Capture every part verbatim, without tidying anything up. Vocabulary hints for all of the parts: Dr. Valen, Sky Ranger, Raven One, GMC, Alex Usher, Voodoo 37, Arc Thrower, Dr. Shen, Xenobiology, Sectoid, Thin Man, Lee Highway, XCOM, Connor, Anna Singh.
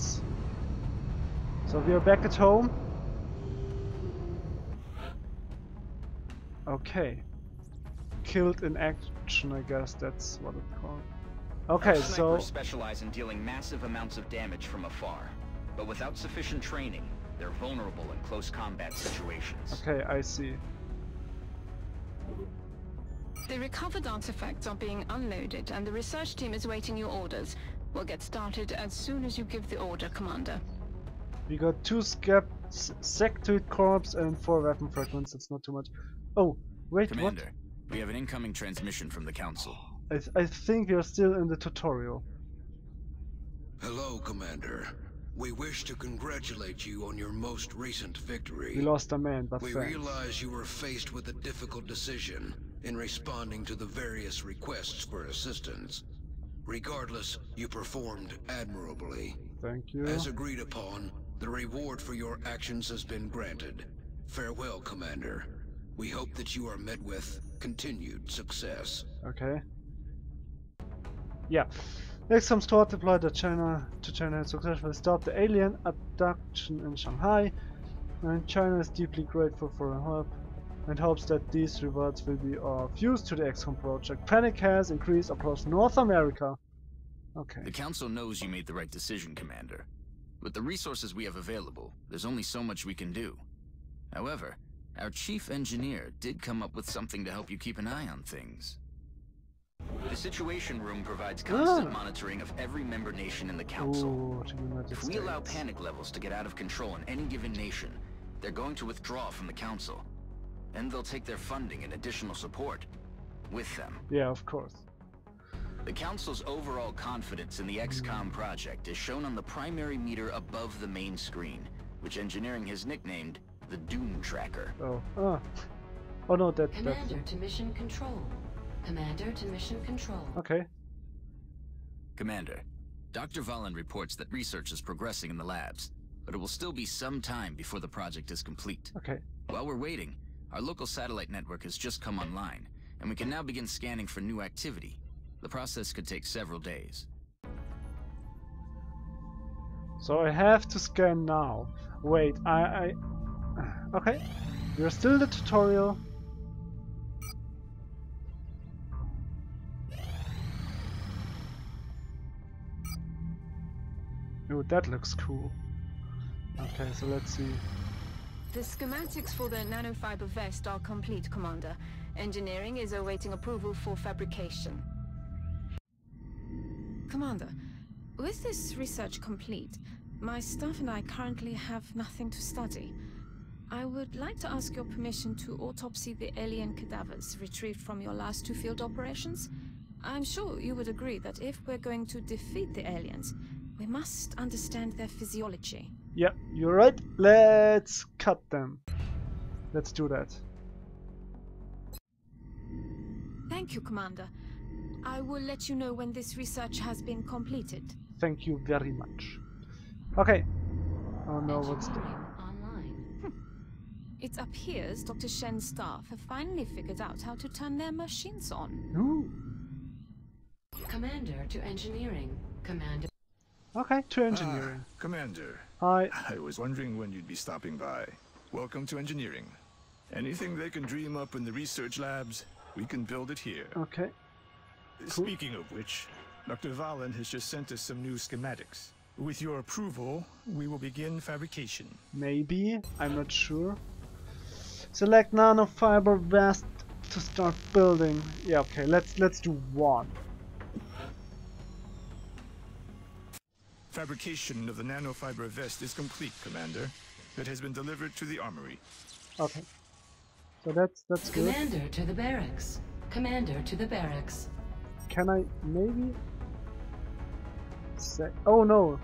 minutes. So we are back at home. Okay. Killed in action, I guess that's what it's called. Okay, so... Snipers specialize in dealing massive amounts of damage from afar, but without sufficient training, they're vulnerable in close combat situations. Okay, I see. The recovered artifacts are being unloaded, and the research team is waiting your orders. We'll get started as soon as you give the order, Commander. We got two Sectoid corps and four weapon fragments, that's not too much. Oh, wait, Commander, what? We have an incoming transmission from the Council. I, th I think we are still in the tutorial. Hello, Commander. We wish to congratulate you on your most recent victory. We lost a man, but we thanks. Realize you were faced with a difficult decision in responding to the various requests for assistance. Regardless, you performed admirably. Thank you. As agreed upon, the reward for your actions has been granted. Farewell, Commander. We hope that you are met with continued success. Okay. Yeah. Next time, X COM deployed to China to China and successfully stopped the alien abduction in Shanghai. And China is deeply grateful for your help and hopes that these rewards will be of use to the X COM project. Panic has increased across North America. Okay. The Council knows you made the right decision, Commander. With the resources we have available, there's only so much we can do. However, our chief engineer did come up with something to help you keep an eye on things. The Situation Room provides constant oh. monitoring of every member nation in the Council. Ooh, if we allow panic levels to get out of control in any given nation, they're going to withdraw from the Council. And they'll take their funding and additional support with them. Yeah, of course. The Council's overall confidence in the X COM project is shown on the primary meter above the main screen, which engineering has nicknamed the Doom Tracker. Oh, ah. oh no, that, Commander that's... Commander to Mission Control. Commander to Mission Control. Okay. Commander, Doctor Valen reports that research is progressing in the labs, but it will still be some time before the project is complete. Okay. While we're waiting, our local satellite network has just come online, and we can now begin scanning for new activity. The process could take several days. So I have to scan now. Wait, I... I... Okay. We're still in the tutorial. Oh, that looks cool. Okay, so let's see. The schematics for the nanofiber vest are complete, Commander. Engineering is awaiting approval for fabrication. Commander, with this research complete, my staff and I currently have nothing to study. I would like to ask your permission to autopsy the alien cadavers retrieved from your last two field operations. I'm sure you would agree that if we're going to defeat the aliens, we must understand their physiology. Yep, you're right. Let's cut them. Let's do that. Thank you, Commander. I will let you know when this research has been completed. Thank you very much. Okay. Oh no, what's that? Hm. It appears Doctor Shen's staff have finally figured out how to turn their machines on. Ooh. Commander to engineering. Commander. Okay, to engineering. Ah, Commander. Hi. I was wondering when you'd be stopping by. Welcome to engineering. Anything they can dream up in the research labs, we can build it here. Okay. Cool. Speaking of which, Doctor Valen has just sent us some new schematics. With your approval, we will begin fabrication. Maybe, I'm not sure. Select nanofiber vest to start building. Yeah, okay, let's let's do one. Fabrication of the nanofiber vest is complete, Commander. It has been delivered to the armory. Okay. So that's that's good. Commander to the barracks. Commander to the barracks. Can I maybe say? Oh no,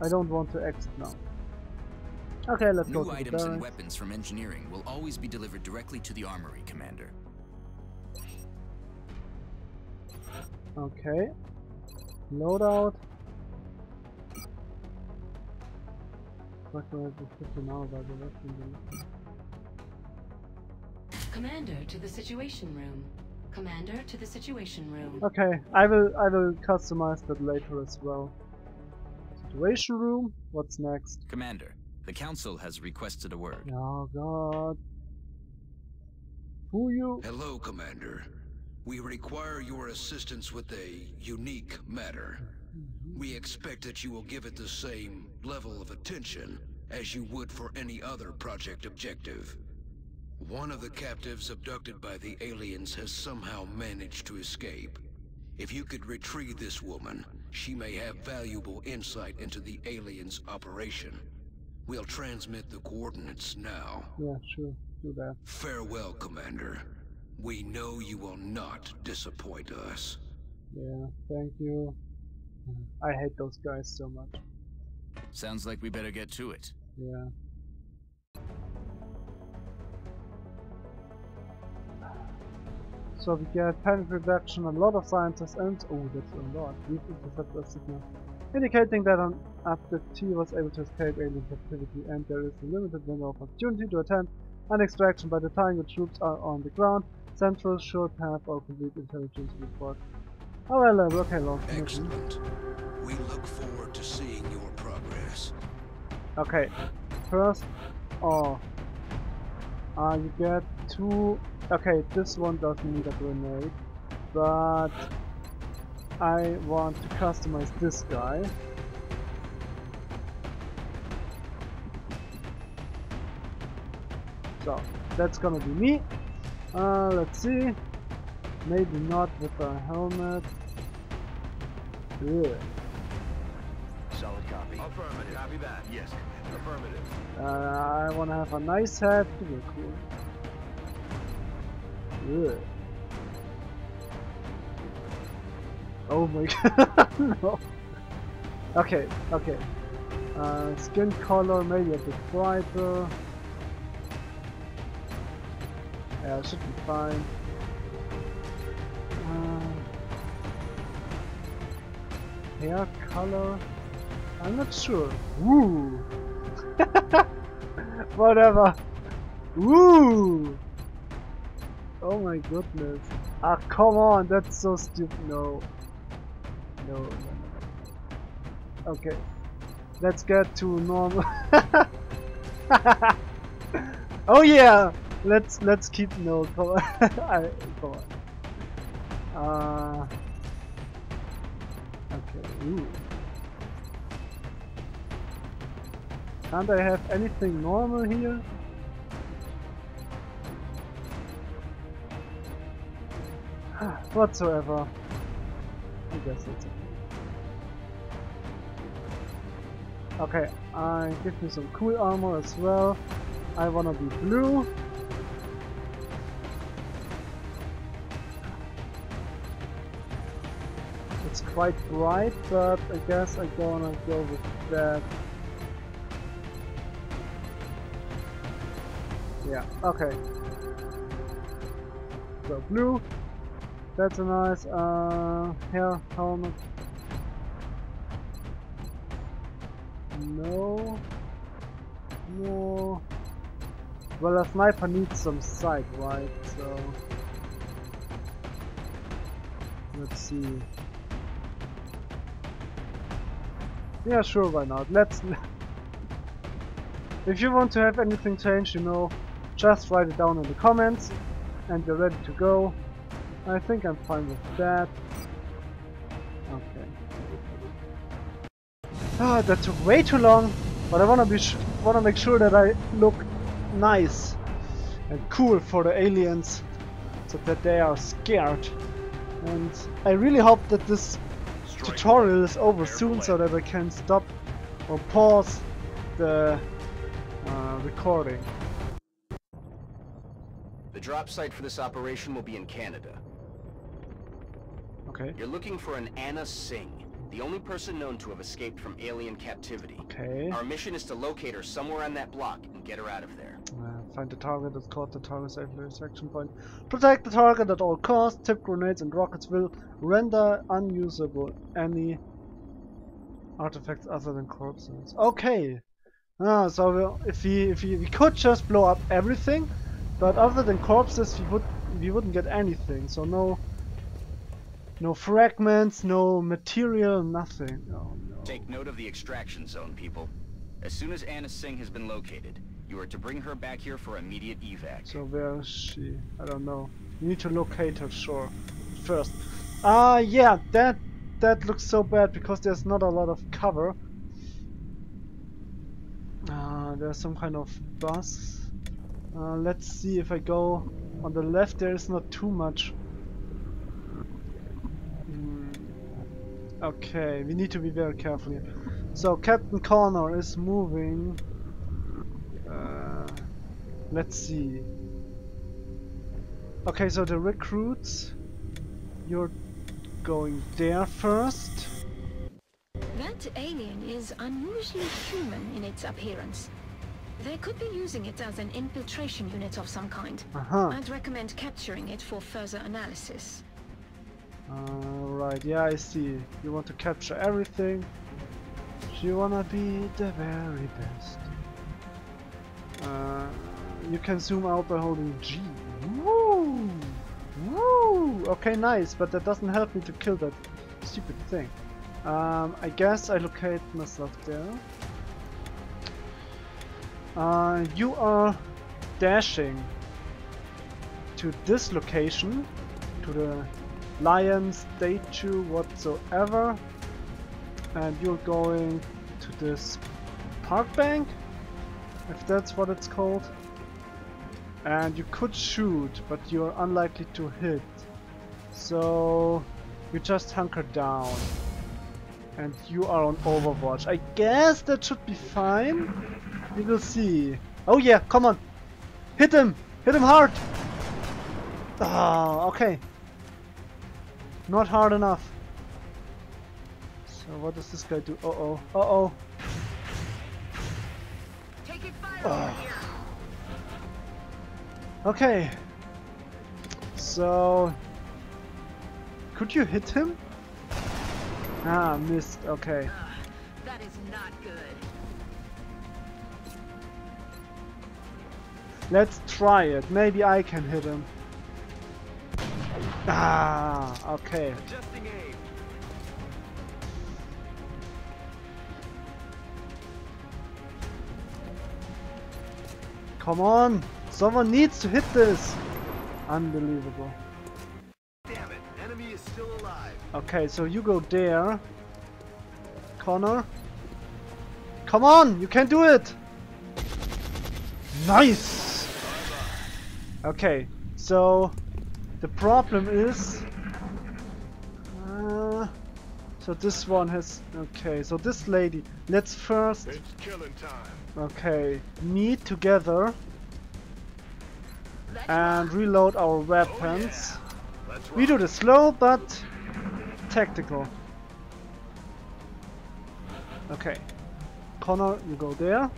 I don't want to exit now. Okay, let's go. New items and weapons from engineering will always be delivered directly to the armory, Commander. Okay. Loadout. Commander to the Situation Room. Commander to the Situation Room. Okay, I will I will customize that later as well. Observation room. What's next? Commander, the Council has requested a word. Oh, God. Who you? Hello, Commander. We require your assistance with a unique matter. We expect that you will give it the same level of attention as you would for any other project objective. One of the captives abducted by the aliens has somehow managed to escape. If you could retrieve this woman, she may have valuable insight into the aliens' operation. We'll transmit the coordinates now. Yeah, sure. Do that. Farewell, Commander. We know you will not disappoint us. Yeah, thank you. I hate those guys so much. Sounds like we better get to it. Yeah. So we get panic reduction, a lot of scientists, and oh, that's a lot. We've intercepted a signal indicating that an abductee was able to escape alien captivity, and there is a limited window of opportunity to attempt an extraction. By the time the troops are on the ground, Central should have a complete intelligence report. Alright, level, okay, long. Excellent. We look forward to seeing your progress. Okay, first, oh, uh, you get two. Okay, this one doesn't need a grenade, but I want to customize this guy. So that's gonna be me. Uh, let's see. Maybe not with a helmet. Good. Solid copy. Affirmative. Copy that. Yes. Affirmative. Uh, I want to have a nice head. Pretty cool. Good. Oh my god. No. Okay. Okay. Uh, skin color maybe a bit brighter. Yeah, it should be fine. Uh, hair color? I'm not sure. Woo! Whatever. Woo! Oh my goodness. Ah, come on, that's so stupid. No. No, no, no. Okay. Let's get to normal. Oh yeah! Let's let's keep no. Come on, I, come on. Uh, okay. Ooh. Can't I have anything normal here? Whatsoever. I guess that's okay. Okay. I give you some cool armor as well. I wanna be blue. It's quite bright, but I guess I'm gonna go with that. Yeah, okay. So blue, that's a nice uh, hair helmet. No. No. Well, a sniper needs some sight, right? So let's see. Yeah, sure, why not? Let's. If you want to have anything changed, you know, just write it down in the comments, and you're ready to go. I think I'm fine with that. Okay. Ah, oh, that took way too long, but I wanna be sh wanna make sure that I look nice and cool for the aliens, so that they are scared. And I really hope that this tutorial is over soon so that I can stop or pause the uh, recording. The drop site for this operation will be in Canada. Okay. You're looking for an Anna Singh, the only person known to have escaped from alien captivity. Okay. Our mission is to locate her somewhere on that block and get her out of there. Uh, find the target that's caught the target safely at section point. Protect the target at all costs. Tip grenades and rockets will render unusable any artifacts other than corpses. Okay. Ah, so we'll, if we if we, we could just blow up everything, but other than corpses we would we wouldn't get anything. So no. No fragments, no material, nothing. Oh no. Take note of the extraction zone, people. As soon as Anna Singh has been located, you are to bring her back here for immediate evac. So where is she? I don't know. You need to locate her, sure. First. Ah, uh, yeah, that that looks so bad because there's not a lot of cover. Uh, there's some kind of bus. Uh, let's see if I go on the left. There is not too much. Mm. Okay, we need to be very careful here. So Captain Connor is moving. Uh, let's see. Okay, so the recruits, you're going there first. That alien is unusually human in its appearance. They could be using it as an infiltration unit of some kind. Uh-huh. I'd recommend capturing it for further analysis. Alright, yeah, I see. You want to capture everything. You wanna be the very best. Uh, you can zoom out by holding G. Woo! Woo! Okay, nice, but that doesn't help me to kill that stupid thing. Um, I guess I locate myself there. Uh, you are dashing to this location, to the lion statue whatsoever. And you're going to this park bank, if that's what it's called. And you could shoot, but you're unlikely to hit. So you just hunker down. And you are on Overwatch. I guess that should be fine. We will see. Oh yeah, come on. Hit him! Hit him hard! Ah, okay. Not hard enough. So what does this guy do? Uh oh, uh oh. Take it fire oh. Over here. Okay. So could you hit him? Ah, missed. Okay. Uh, that is not good. Let's try it. Maybe I can hit him. Ah, okay. Come on! Someone needs to hit this! Unbelievable. Damn it, enemy is still alive. Okay, so you go there. Connor. Come on! You can do it! Nice! Okay, so the problem is uh, so this one has okay, so this lady. Let's first it's killing time. Okay, meet together and reload our weapons. Oh, yeah. We do this slow but tactical. Okay, Connor, you go there.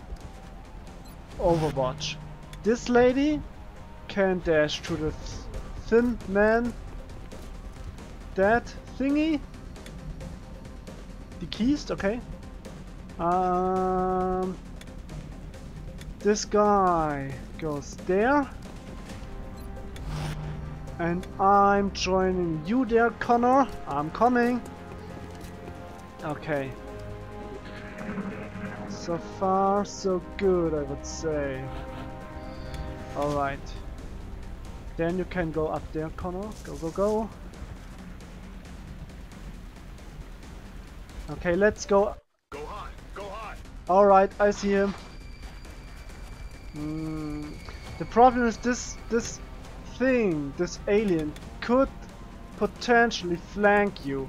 Overwatch. This lady can dash to the Thin Man. That thingy. The keys, okay. Um. This guy goes there. And I'm joining you there, Connor. I'm coming. Okay. So far, so good, I would say. Alright. Then you can go up there, Connor. Go, go, go. Okay, let's go. Go high, go high. Alright, I see him. Mm, the problem is this this thing, this alien could potentially flank you.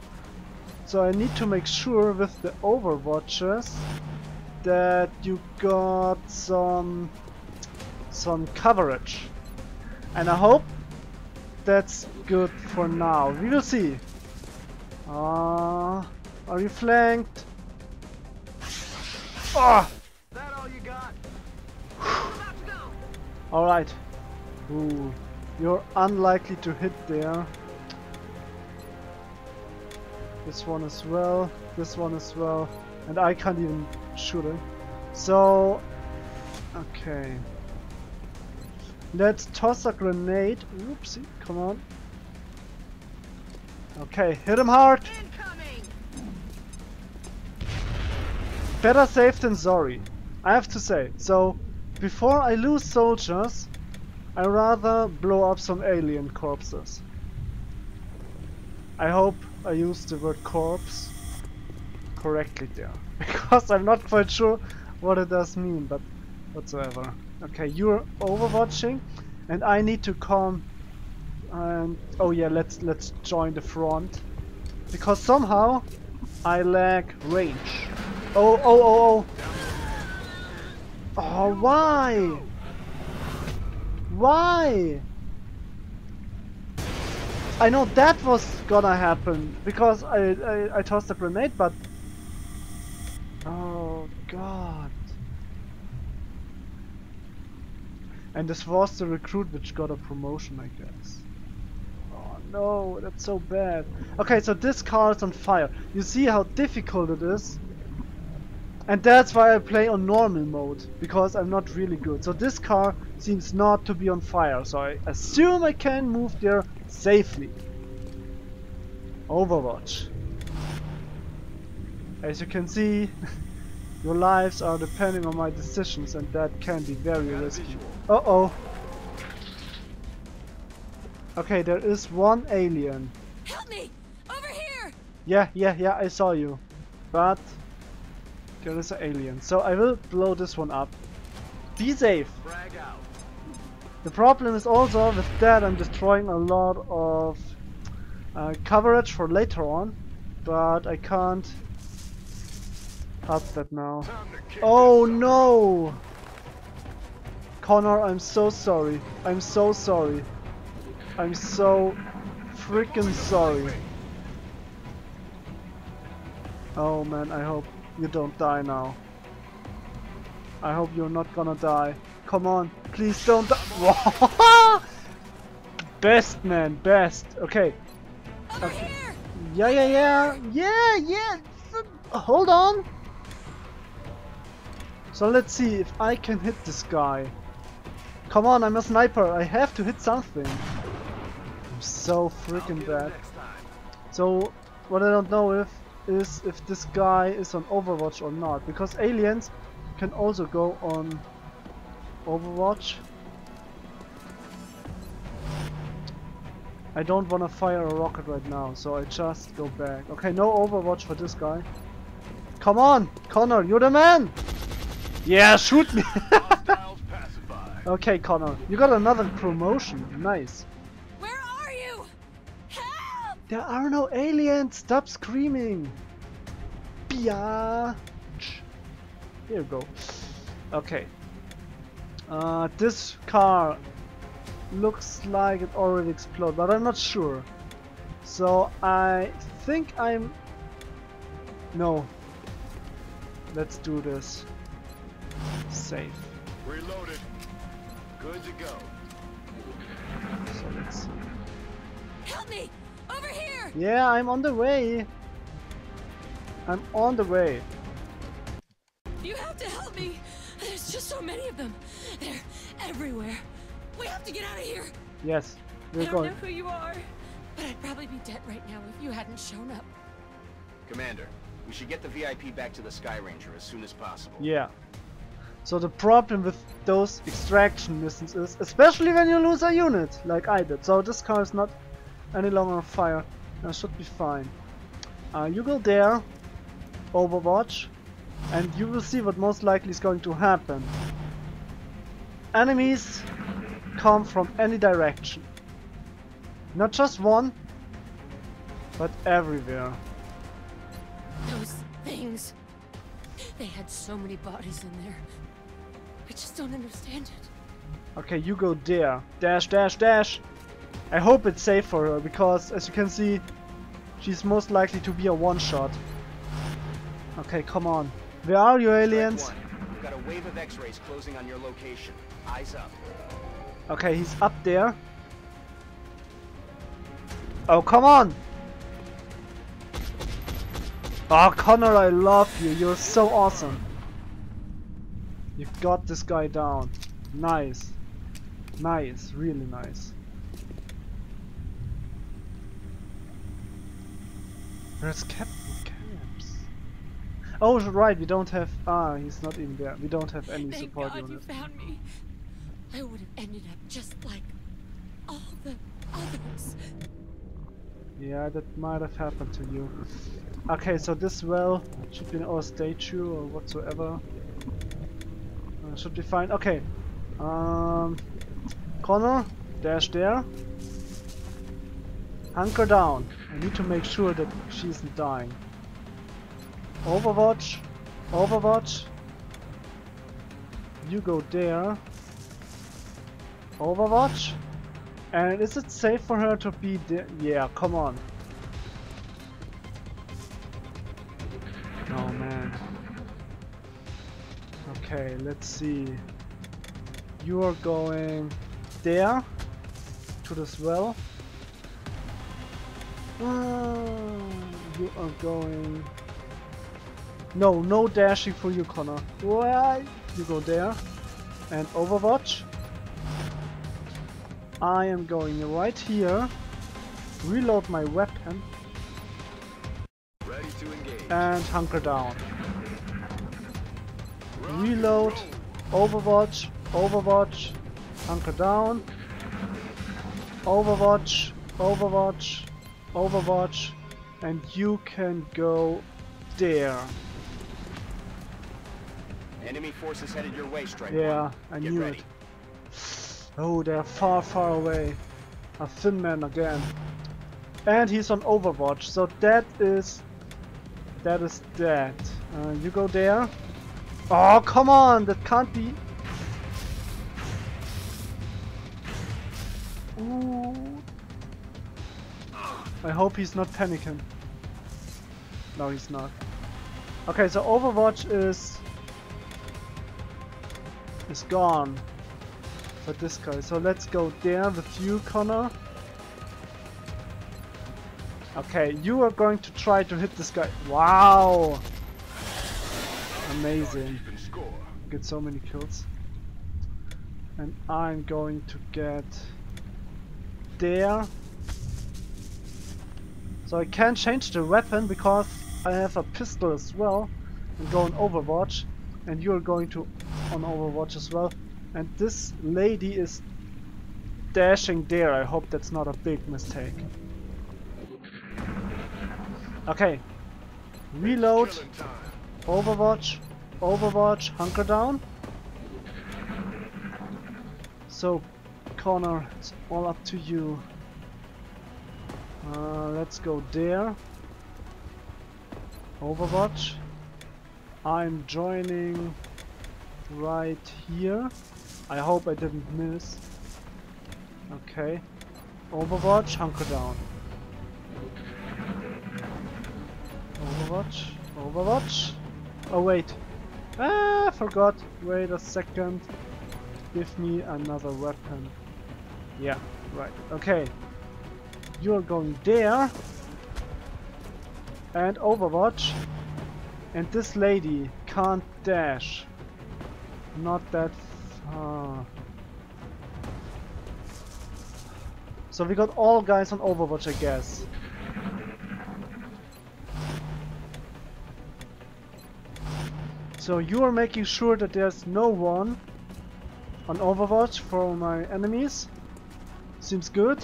So I need to make sure with the Overwatches that you got some some coverage. And I hope that's good for now. We will see. Uh, are you flanked? Ah! That all you got? Alright. Ooh. You're unlikely to hit there. This one as well. This one as well. And I can't even shoot it. So okay. Let's toss a grenade. Oopsie, come on. Okay, hit him hard. Incoming. Better safe than sorry, I have to say. So, before I lose soldiers, I rather blow up some alien corpses. I hope I used the word corpse correctly there, because I'm not quite sure what it does mean, but whatsoever. Okay, you're overwatching, and I need to calm. And oh yeah, let's let's join the front, because somehow I lack range. Oh oh oh oh! Oh why? Why? I know that was gonna happen because I I, I tossed a grenade, but oh god. And this was the recruit which got a promotion, I guess. Oh no, that's so bad. Okay, so this car is on fire. You see how difficult it is? And that's why I play on normal mode, because I'm not really good. So this car seems not to be on fire, so I assume I can move there safely. Overwatch. As you can see, your lives are depending on my decisions, and that can be very risky. Uh oh. Okay, there is one alien. Help me! Over here! Yeah, yeah, yeah, I saw you. But there is an alien. So I will blow this one up. Be safe! Frag out. The problem is also with that I'm destroying a lot of uh, coverage for later on. But I can't up that now. Oh no! Connor, I'm so sorry. I'm so sorry. I'm so freaking sorry. Oh man, I hope you don't die now. I hope you're not gonna die. Come on, please don't die. Best man, best. Okay. Okay. Yeah, yeah, yeah. Yeah, yeah. Hold on. So let's see if I can hit this guy. Come on, I'm a sniper. I have to hit something. I'm so freaking bad. So, what I don't know if is if this guy is on Overwatch or not, because aliens can also go on Overwatch. I don't want to fire a rocket right now, so I just go back. Okay, no Overwatch for this guy. Come on, Connor, you're the man. Yeah, shoot me. Okay, Connor, you got another promotion. Nice. Where are you? Help! There are no aliens. Stop screaming. Biatch. Here you go. Okay. Uh, this car looks like it already exploded, but I'm not sure. So I think I'm. No. Let's do this. Safe. Reloaded. Good to go. So let's see. Help me! Over here! Yeah, I'm on the way. I'm on the way. You have to help me. There's just so many of them. They're everywhere. We have to get out of here. Yes, we're going. I don't know who you are, but I'd probably be dead right now if you hadn't shown up. Commander, we should get the V I P back to the Sky Ranger as soon as possible. Yeah. So the problem with those extraction missions is, especially when you lose a unit, like I did. So this car is not any longer on fire. I should be fine. Uh, you go there, Overwatch, and you will see what most likely is going to happen. Enemies come from any direction. Not just one, but everywhere. Those things. They had so many bodies in there. I just don't understand it. Okay, you go there. Dash, dash, dash. I hope it's safe for her, because as you can see, she's most likely to be a one-shot. Okay, come on. Where are you, aliens? We've got a wave of X-rays closing on your location. Eyes up. Okay, he's up there. Oh, come on. Oh, Connor, I love you. You're so awesome. You got this guy down. Nice. Nice. Really nice. There's Captain Caps. Oh, right, we don't have... Ah, he's not even there. We don't have any Thank support God unit. You found me. I would have ended up just like all the others. Yeah, that might have happened to you. Okay, so this well should be our statue or whatsoever. Uh, should be fine. Okay. Um, Connor, dash there. Hunker down. I need to make sure that she isn't dying. Overwatch. Overwatch. You go there. Overwatch. And is it safe for her to be there? Yeah, come on. Oh man. Okay, let's see. You are going there to this well. Oh, you are going... No, no dashing for you, Connor. Why? You go there. And Overwatch. I am going right here, reload my weapon, ready to engage. And hunker down. Reload, overwatch, overwatch, hunker down, overwatch, overwatch, overwatch, and you can go there. Enemy forces headed your way, Strike One. Yeah, I knew it. Oh, they're far, far away. A Thin Man again. And he's on Overwatch, so that is... That is dead. Uh, you go there. Oh, come on! That can't be... Ooh. I hope he's not panicking. No, he's not. Okay, so Overwatch is... is gone. For this guy, so let's go there with you, Connor. Okay, you are going to try to hit this guy. Wow, amazing! Get so many kills, and I'm going to get there. So I can change the weapon because I have a pistol as well, and go on Overwatch, and you are going to on Overwatch as well. And this lady is dashing there. I hope that's not a big mistake. Okay. Reload. Overwatch. Overwatch. Hunker down. So, Connor, it's all up to you. Uh, let's go there. Overwatch. I'm joining right here. I hope I didn't miss. Okay. Overwatch, hunker down. Overwatch, Overwatch. Oh wait. Ah, forgot. Wait a second. Give me another weapon. Yeah, right. Okay. You're going there. And Overwatch. And this lady can't dash. Not that far. So we got all guys on Overwatch, I guess. So you are making sure that there's no one on Overwatch for my enemies. Seems good.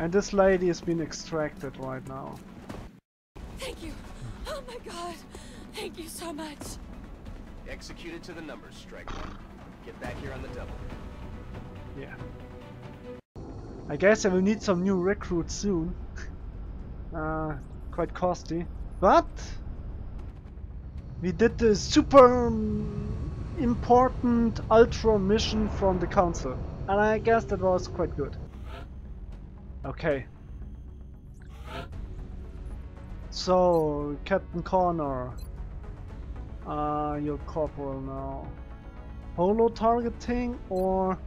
And this lady is being extracted right now. Thank you. Oh my god. Thank you so much. Executed to the numbers, Strike One. Get back here on the double. Yeah. I guess I will need some new recruits soon. uh, quite costly. But we did the super important ultra mission from the council. And I guess that was quite good. Okay. So, Captain Connor. Ah, uh, your corporal now. Holo targeting or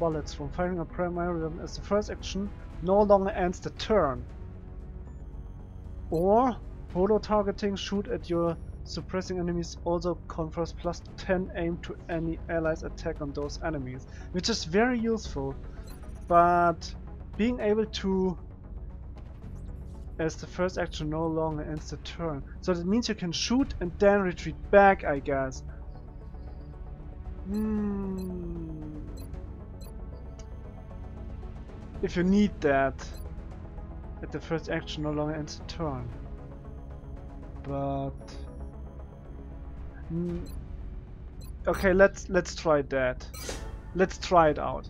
bullets from firing a primary weapon as the first action no longer ends the turn. Or holo targeting, shoot at your suppressing enemies, also confers plus ten aim to any allies attack on those enemies, which is very useful. But being able to as the first action no longer ends the turn. So that means you can shoot and then retreat back, I guess. Hmm. If you need that. At the first action no longer ends the turn. But... Mm. Okay, let's let's try that. Let's try it out.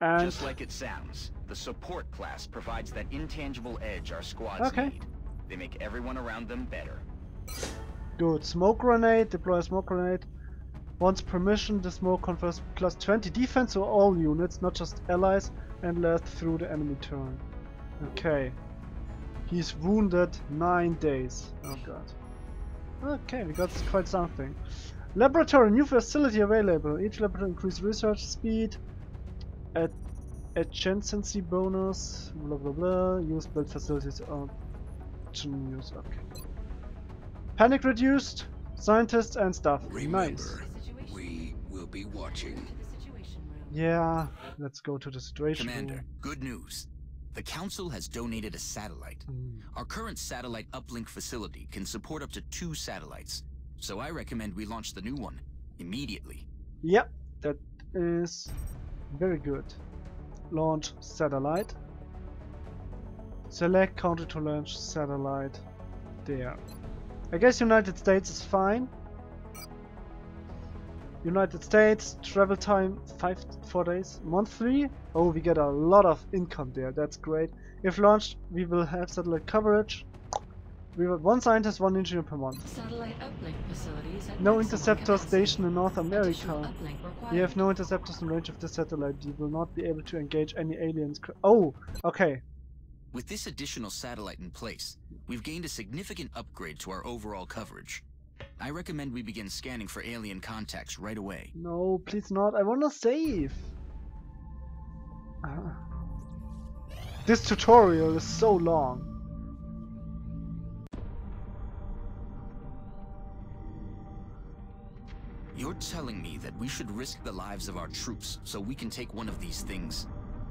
And just like it sounds, the support class provides that intangible edge our squads okay. need. They make everyone around them better. Good. Smoke grenade. Deploy a smoke grenade. Once per mission, the smoke confers plus twenty defense to all units, not just allies, and lasts through the enemy turn. Okay. He's wounded nine days. Oh god. Okay, we got quite something. Laboratory, new facility available. Each laboratory increases research speed, ad adjacency bonus, blah blah blah. Use build facilities option use. Okay. Panic reduced. Scientists and stuff. Remember, nice. We will be watching. Yeah, let's go to the situation. Commander, good news. The Council has donated a satellite. Mm. Our current satellite uplink facility can support up to two satellites, so I recommend we launch the new one immediately. Yep, that is very good. Launch satellite. Select country to launch satellite. There. I guess United States is fine. United States, travel time five four days, month three. Oh, we get a lot of income there. That's great. If launched, we will have satellite coverage. We will one scientist, one engineer per month. Satellite uplink facilities at no interceptor station in North America. You have no interceptors in range of the satellite. You will not be able to engage any aliens. Oh, okay. With this additional satellite in place, we've gained a significant upgrade to our overall coverage. I recommend we begin scanning for alien contacts right away. No, please not. I wanna save. Uh, this tutorial is so long. You're telling me that we should risk the lives of our troops so we can take one of these things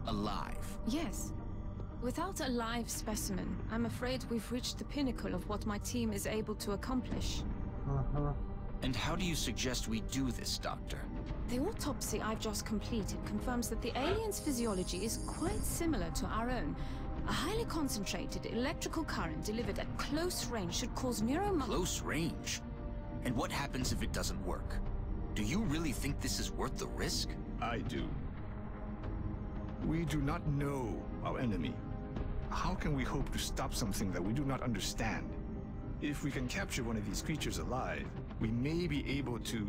alive? Yes. Without a live specimen, I'm afraid we've reached the pinnacle of what my team is able to accomplish. Uh-huh. And how do you suggest we do this, Doctor? The autopsy I've just completed confirms that the alien's physiology is quite similar to our own. A highly concentrated electrical current delivered at close range should cause neuromod- Close range? And what happens if it doesn't work? Do you really think this is worth the risk? I do. We do not know our enemy. How can we hope to stop something that we do not understand? If we can capture one of these creatures alive, we may be able to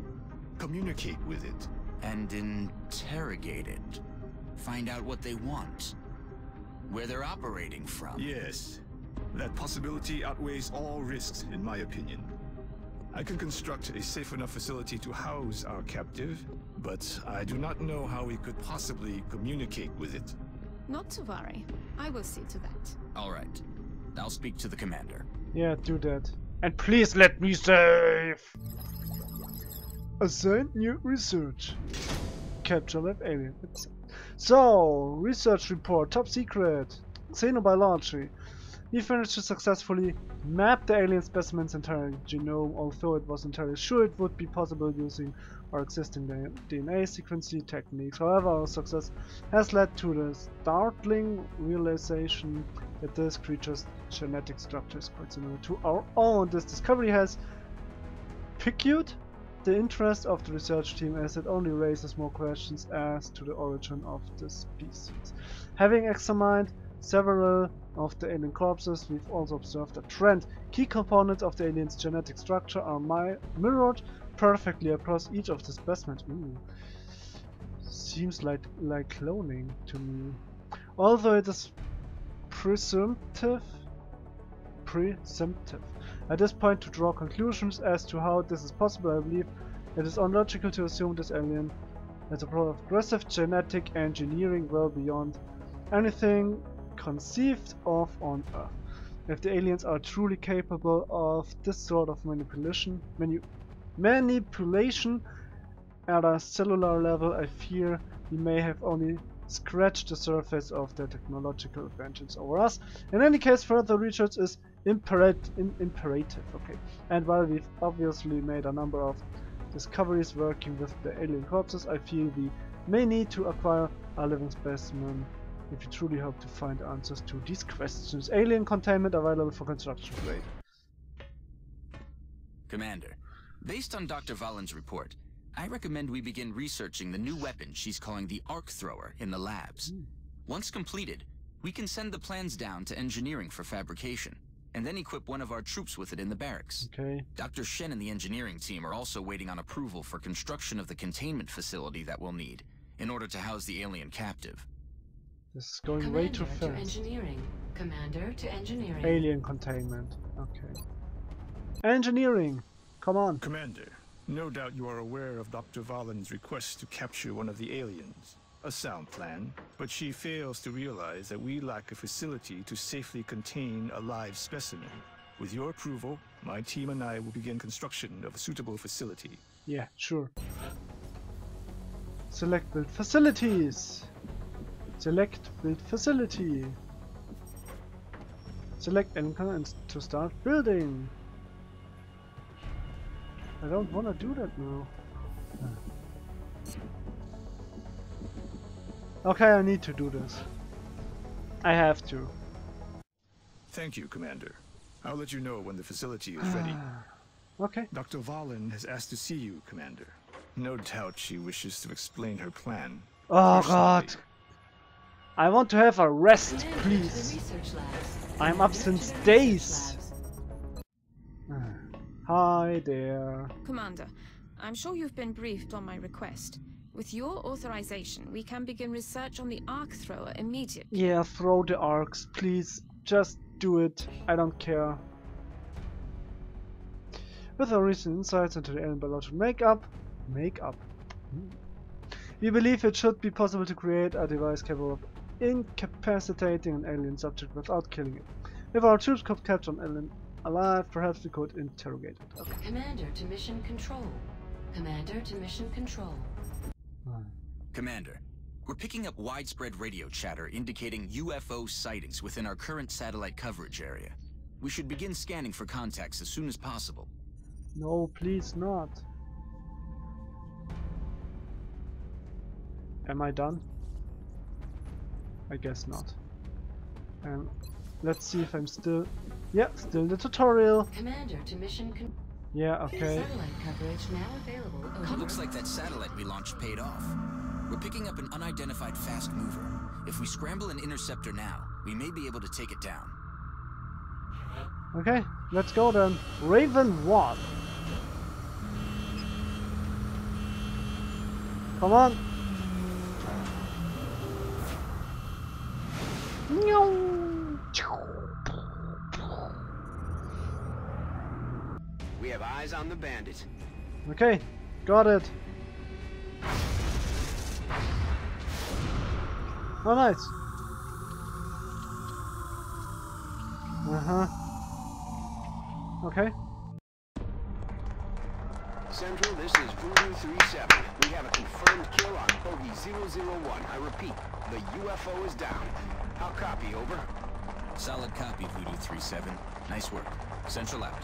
communicate with it. And interrogate it. Find out what they want. Where they're operating from. Yes. That possibility outweighs all risks, in my opinion. I can construct a safe enough facility to house our captive, but I do not know how we could possibly communicate with it. Not to worry. I will see to that. All right. I'll speak to the commander. Yeah, do that. And please let me save! Assign new research. Capture live alien. So, research report, top secret. Xenobiology. We managed to successfully map the alien specimen's entire genome, although it wasn't entirely sure it would be possible using our existing D N A sequencing techniques. However, our success has led to the startling realization that this creature's genetic structure is quite similar to our own. This discovery has piqued the interest of the research team, as it only raises more questions as to the origin of the species. Having examined several of the alien corpses, we've also observed a trend. Key components of the alien's genetic structure are mi mirrored perfectly across each of the specimens. Ooh. Seems like like cloning to me. Although it is presumptive, presumptive. At this point, to draw conclusions as to how this is possible, I believe it is unlogical to assume this alien as a product of aggressive genetic engineering well beyond anything conceived of on Earth. If the aliens are truly capable of this sort of manipulation, manu manipulation at a cellular level, I fear we may have only scratch the surface of their technological vengeance over us. In any case, further research is imperat- in- imperative. Okay. And while we've obviously made a number of discoveries working with the alien corpses, I feel we may need to acquire a living specimen if we truly hope to find answers to these questions. Alien containment available for construction grade. Commander, based on Doctor Valen's report, I recommend we begin researching the new weapon she's calling the Arc Thrower in the labs. Mm. Once completed, we can send the plans down to engineering for fabrication, and then equip one of our troops with it in the barracks. Okay. Doctor Shen and the engineering team are also waiting on approval for construction of the containment facility that we'll need in order to house the alien captive. This is going Commander way too fast. Commander to engineering. Commander to engineering. Alien containment. Okay. Engineering. Come on. Commander. No doubt you are aware of Doctor Valen's request to capture one of the aliens. A sound plan, but she fails to realize that we lack a facility to safely contain a live specimen. With your approval, my team and I will begin construction of a suitable facility. Yeah, sure. Select build facilities. Select build facility. Select anchor and to start building. I don't want to do that now. Okay, I need to do this. I have to. Thank you, Commander. I'll let you know when the facility is ready. Okay. Doctor Valen has asked to see you, Commander. No doubt she wishes to explain her plan. Oh God! I want to have a rest, please. I'm up since days. Hi there. Commander, I'm sure you've been briefed on my request. With your authorization, we can begin research on the Arc Thrower immediately. Yeah, throw the arcs, please. Just do it. I don't care. With our recent insights into the alien biological makeup, makeup, we believe it should be possible to create a device capable of incapacitating an alien subject without killing it. If our troops could capture an alien alive, perhaps we could interrogate it. Okay. Commander to mission control. Commander to mission control. Hmm. Commander, we're picking up widespread radio chatter indicating U F O sightings within our current satellite coverage area. We should begin scanning for contacts as soon as possible. No, please not. Am I done? I guess not. Um, let's see if I'm still... Yeah, still in the tutorial. Commander to mission con Yeah, okay. Satellite coverage now available. Over. Looks like that satellite we launched paid off. We're picking up an unidentified fast mover. If we scramble an interceptor now, we may be able to take it down. Okay, let's go then. Raven One. Come on. No. We have eyes on the bandit. Okay, got it. Oh, nice. Uh-huh. Okay. Central, this is Voodoo thirty-seven. We have a confirmed kill on Bogey zero zero one. I repeat, the U F O is down. I'll copy, over. Solid copy, Voodoo thirty-seven. Nice work. Central out.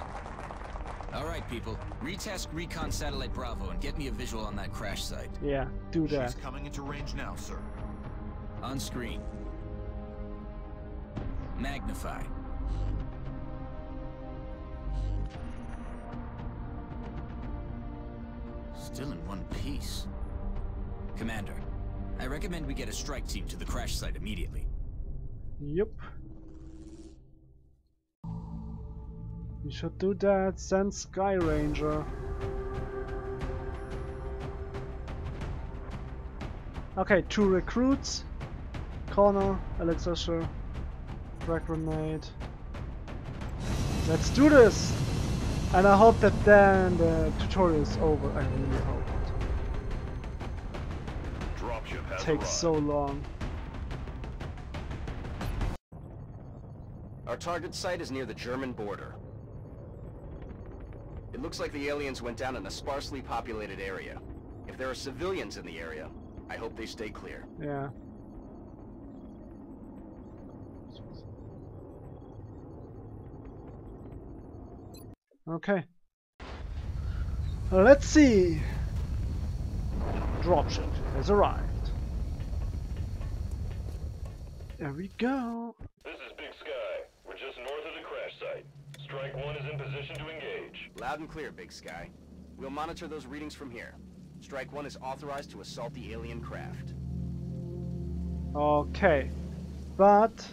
Alright people, retask Recon Satellite Bravo and get me a visual on that crash site. Yeah, do that. She's coming into range now, sir. On screen. Magnify. Still in one piece. Commander, I recommend we get a strike team to the crash site immediately. Yep. We should do that. Send Sky Ranger. Okay, two recruits. Connor, Alex Usher, frag grenade. Let's do this! And I hope that then the tutorial is over. I really hope it. Dropship has takes so long. Our target site is near the German border. It looks like the aliens went down in a sparsely populated area. If there are civilians in the area, I hope they stay clear. Yeah. Okay. Let's see. Dropship has arrived. There we go. This is Big Sky. We're just north of the crash site. Strike One is in position to engage. Loud and clear, Big Sky. We'll monitor those readings from here. Strike One is authorized to assault the alien craft. Okay. But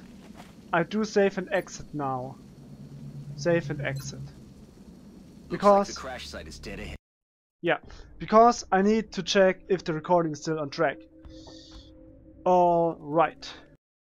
I do save and exit now. Save and exit. Because looks like the crash site is dead ahead. Yeah, because I need to check if the recording is still on track. All right.